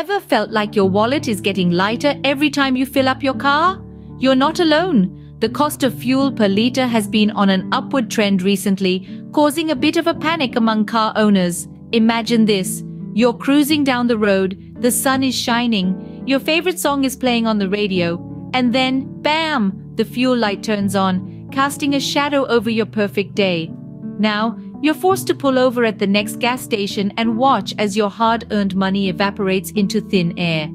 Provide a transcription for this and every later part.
ever felt like your wallet is getting lighter every time you fill up your car? You're not alone. The cost of fuel per litre has been on an upward trend recently, causing a bit of a panic among car owners. Imagine this. You're cruising down the road, the sun is shining, your favorite song is playing on the radio, and then, bam, the fuel light turns on, casting a shadow over your perfect day. Now, you're forced to pull over at the next gas station and watch as your hard-earned money evaporates into thin air.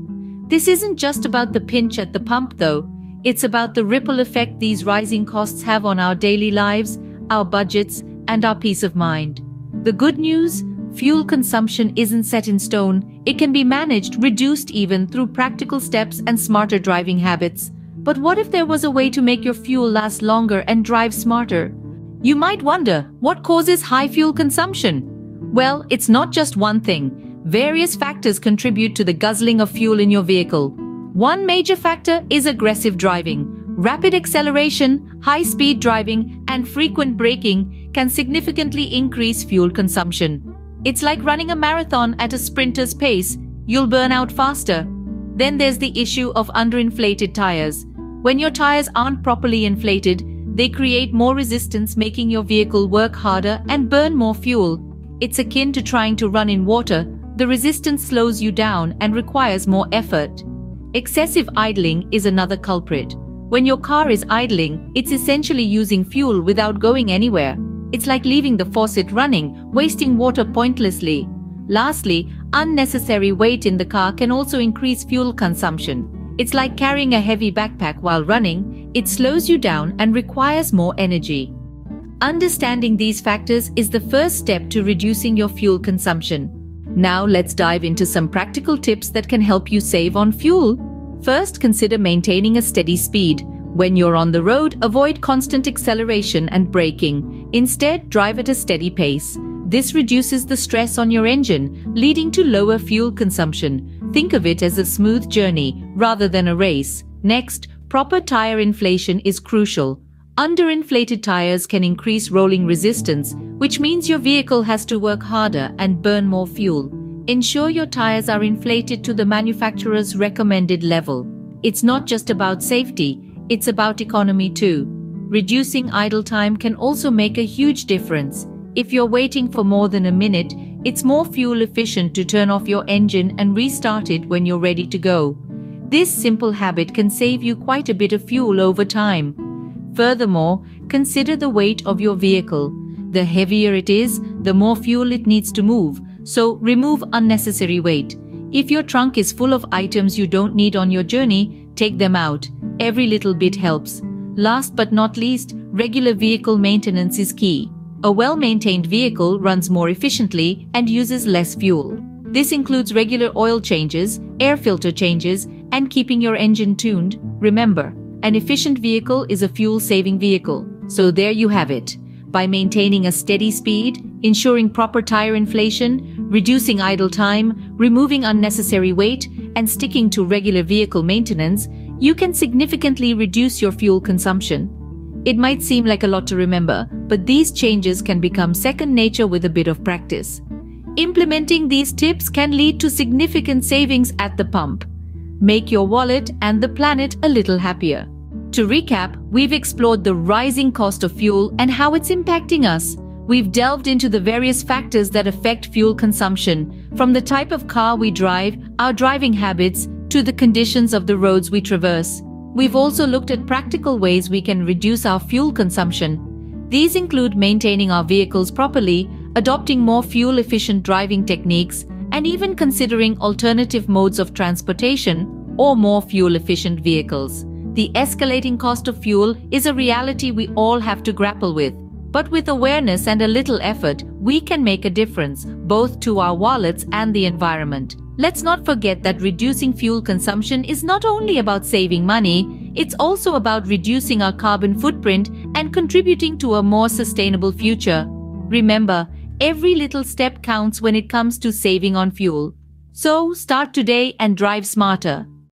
This isn't just about the pinch at the pump, though. It's about the ripple effect these rising costs have on our daily lives, our budgets, and our peace of mind. The good news? Fuel consumption isn't set in stone. It can be managed, reduced even, through practical steps and smarter driving habits. But what if there was a way to make your fuel last longer and drive smarter? You might wonder, what causes high fuel consumption? Well, it's not just one thing. Various factors contribute to the guzzling of fuel in your vehicle. One major factor is aggressive driving. Rapid acceleration, high-speed driving, and frequent braking can significantly increase fuel consumption. It's like running a marathon at a sprinter's pace. You'll burn out faster. Then there's the issue of underinflated tires. When your tires aren't properly inflated, they create more resistance, making your vehicle work harder and burn more fuel. It's akin to trying to run in water. The resistance slows you down and requires more effort. Excessive idling is another culprit. When your car is idling, it's essentially using fuel without going anywhere. It's like leaving the faucet running, wasting water pointlessly. Lastly, unnecessary weight in the car can also increase fuel consumption. It's like carrying a heavy backpack while running. It slows you down and requires more energy. Understanding these factors is the first step to reducing your fuel consumption. Now let's dive into some practical tips that can help you save on fuel. First, consider maintaining a steady speed. When you're on the road, avoid constant acceleration and braking. Instead, drive at a steady pace. This reduces the stress on your engine, leading to lower fuel consumption. Think of it as a smooth journey rather than a race. Next, proper tire inflation is crucial. Underinflated tires can increase rolling resistance, which means your vehicle has to work harder and burn more fuel. Ensure your tires are inflated to the manufacturer's recommended level. It's not just about safety, it's about economy too. Reducing idle time can also make a huge difference. If you're waiting for more than a minute, it's more fuel efficient to turn off your engine and restart it when you're ready to go. This simple habit can save you quite a bit of fuel over time. Furthermore, consider the weight of your vehicle. The heavier it is, the more fuel it needs to move, so remove unnecessary weight. If your trunk is full of items you don't need on your journey, take them out. Every little bit helps. Last but not least, regular vehicle maintenance is key. A well-maintained vehicle runs more efficiently and uses less fuel. This includes regular oil changes, air filter changes, and keeping your engine tuned. Remember, an efficient vehicle is a fuel-saving vehicle. So there you have it. By maintaining a steady speed, ensuring proper tire inflation, reducing idle time, removing unnecessary weight, and sticking to regular vehicle maintenance, you can significantly reduce your fuel consumption. It might seem like a lot to remember, but these changes can become second nature with a bit of practice. Implementing these tips can lead to significant savings at the pump. Make your wallet and the planet a little happier. To recap, we've explored the rising cost of fuel and how it's impacting us. We've delved into the various factors that affect fuel consumption, from the type of car we drive, our driving habits, to the conditions of the roads we traverse. We've also looked at practical ways we can reduce our fuel consumption. These include maintaining our vehicles properly, adopting more fuel-efficient driving techniques, and even considering alternative modes of transportation or more fuel-efficient vehicles. The escalating cost of fuel is a reality we all have to grapple with. But with awareness and a little effort, we can make a difference, both to our wallets and the environment. Let's not forget that reducing fuel consumption is not only about saving money, it's also about reducing our carbon footprint and contributing to a more sustainable future. Remember, every little step counts when it comes to saving on fuel. So, start today and drive smarter.